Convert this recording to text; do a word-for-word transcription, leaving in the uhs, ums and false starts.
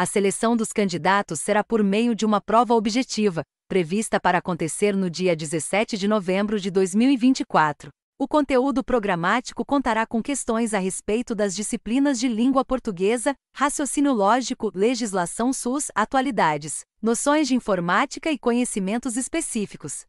A seleção dos candidatos será por meio de uma prova objetiva, prevista para acontecer no dia dezessete de novembro de dois mil e vinte e quatro. O conteúdo programático contará com questões a respeito das disciplinas de língua portuguesa, raciocínio lógico, legislação SUS, atualidades, noções de informática e conhecimentos específicos.